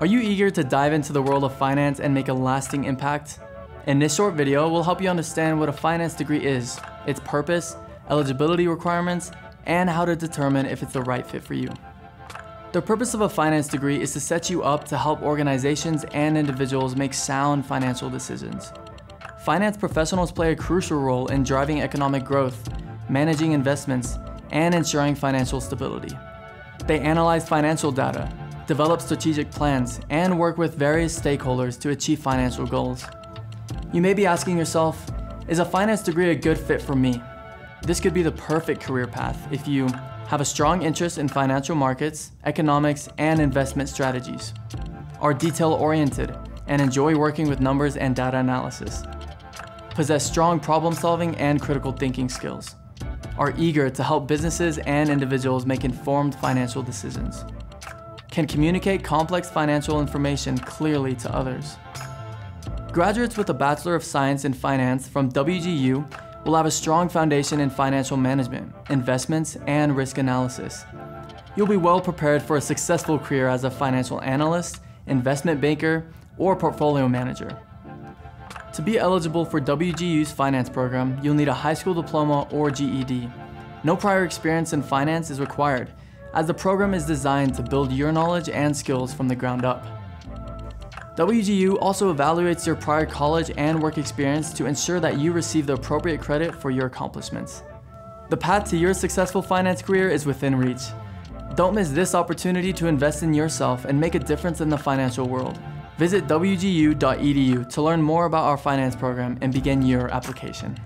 Are you eager to dive into the world of finance and make a lasting impact? In this short video, we'll help you understand what a finance degree is, its purpose, eligibility requirements, and how to determine if it's the right fit for you. The purpose of a finance degree is to set you up to help organizations and individuals make sound financial decisions. Finance professionals play a crucial role in driving economic growth, managing investments, and ensuring financial stability. They analyze financial data, develop strategic plans, and work with various stakeholders to achieve financial goals. You may be asking yourself, is a finance degree a good fit for me? This could be the perfect career path if you have a strong interest in financial markets, economics, and investment strategies, are detail-oriented, and enjoy working with numbers and data analysis, possess strong problem-solving and critical thinking skills, are eager to help businesses and individuals make informed financial decisions, can communicate complex financial information clearly to others. Graduates with a Bachelor of Science in Finance from WGU will have a strong foundation in financial management, investments, and risk analysis. You'll be well prepared for a successful career as a financial analyst, investment banker, or portfolio manager. To be eligible for WGU's finance program, you'll need a high school diploma or GED. No prior experience in finance is required, as the program is designed to build your knowledge and skills from the ground up. WGU also evaluates your prior college and work experience to ensure that you receive the appropriate credit for your accomplishments. The path to your successful finance career is within reach. Don't miss this opportunity to invest in yourself and make a difference in the financial world. Visit wgu.edu to learn more about our finance program and begin your application.